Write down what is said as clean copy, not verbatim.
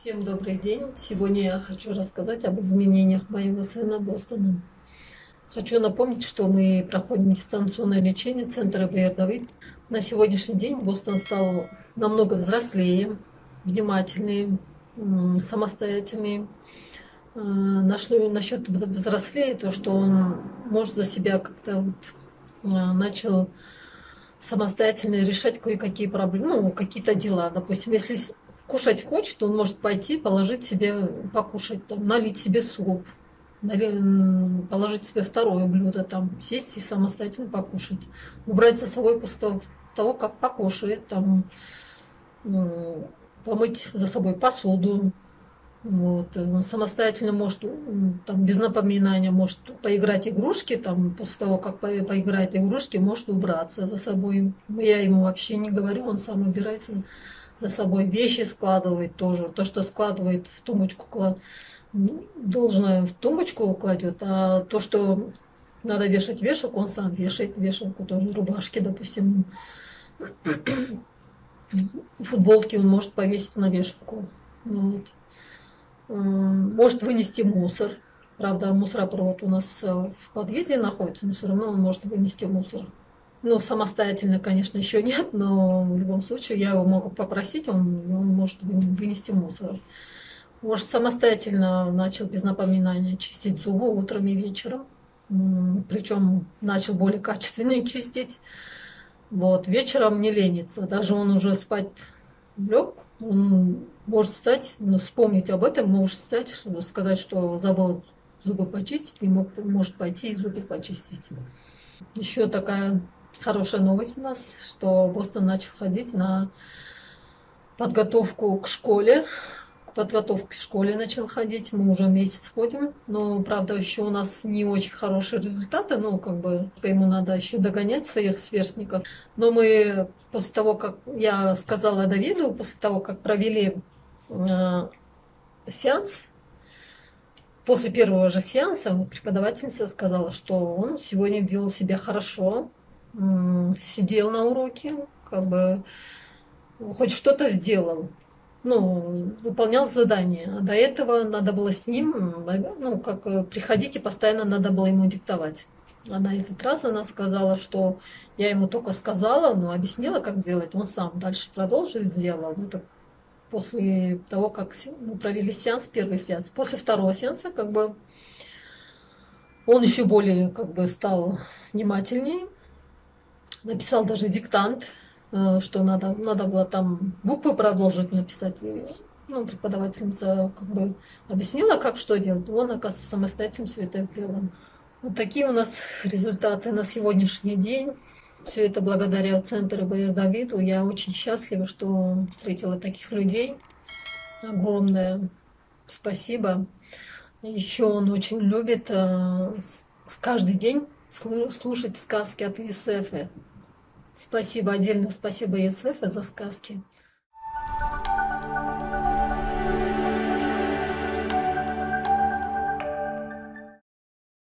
Всем добрый день! Сегодня я хочу рассказать об изменениях моего сына Бостона. Хочу напомнить, что мы проходим дистанционное лечение центра Байер Давид. На сегодняшний день Бостон стал намного взрослее, внимательнее, самостоятельнее. Насчет взрослее, то, что он может за себя как-то начал самостоятельно решать кое-какие проблемы, какие-то дела. Допустим, если кушать хочет, он может пойти положить себе покушать, там, налить себе суп, положить себе второе блюдо, там, сесть и самостоятельно покушать, убрать за собой после того, как покушает, там, помыть за собой посуду. Вот. Он самостоятельно может, там, без напоминания, может поиграть игрушки, там, после того, как поиграет игрушки, может убраться за собой. Я ему вообще не говорю, он сам убирается за собой. Вещи складывает тоже. То, что складывает в тумбочку, должно в тумбочку кладет, а то, что надо вешать вешалку, он сам вешает вешалку тоже. Рубашки, допустим, футболки он может повесить на вешалку. Вот. Может вынести мусор. Правда, мусоропровод у нас в подъезде находится, но все равно он может вынести мусор. Ну, самостоятельно, конечно, еще нет, но в любом случае я его могу попросить, он может вынести мусор. Может, самостоятельно начал без напоминания чистить зубы утром и вечером. Причем начал более качественно их чистить. Вот, вечером не ленится. Даже он уже спать лег, он может встать, но вспомнить об этом, может встать, чтобы сказать, что забыл зубы почистить, и может пойти и зубы почистить. Еще такая хорошая новость у нас, что Бостон начал ходить на подготовку к школе. К подготовке к школе начал ходить, мы уже месяц ходим, но, правда, еще у нас не очень хорошие результаты, но как бы ему надо еще догонять своих сверстников. Но мы после того, как я сказала Давиду, после того, как провели сеанс, после первого же сеанса преподавательница сказала, что он сегодня вел себя хорошо, сидел на уроке, как бы хоть что-то сделал, ну, выполнял задание. А до этого надо было с ним, ну, как приходить и постоянно надо было ему диктовать. А на этот раз она сказала, что я ему только сказала, но объяснила, как делать, он сам дальше продолжил, сделал. Это после того, как мы провели сеанс, первый сеанс. После второго сеанса, как бы, он еще более, как бы, стал внимательнее. Написал даже диктант, что надо было там буквы продолжить написать. И, ну, преподавательница, как бы, объяснила, как что делать. Он, оказывается, самостоятельно все это сделал. Вот такие у нас результаты на сегодняшний день. Все это благодаря центру Байер Давиду. Я очень счастлива, что встретила таких людей. Огромное спасибо. Еще он очень любит каждый день слушать сказки от ИСФ. Спасибо, отдельно спасибо ЕСФ за сказки.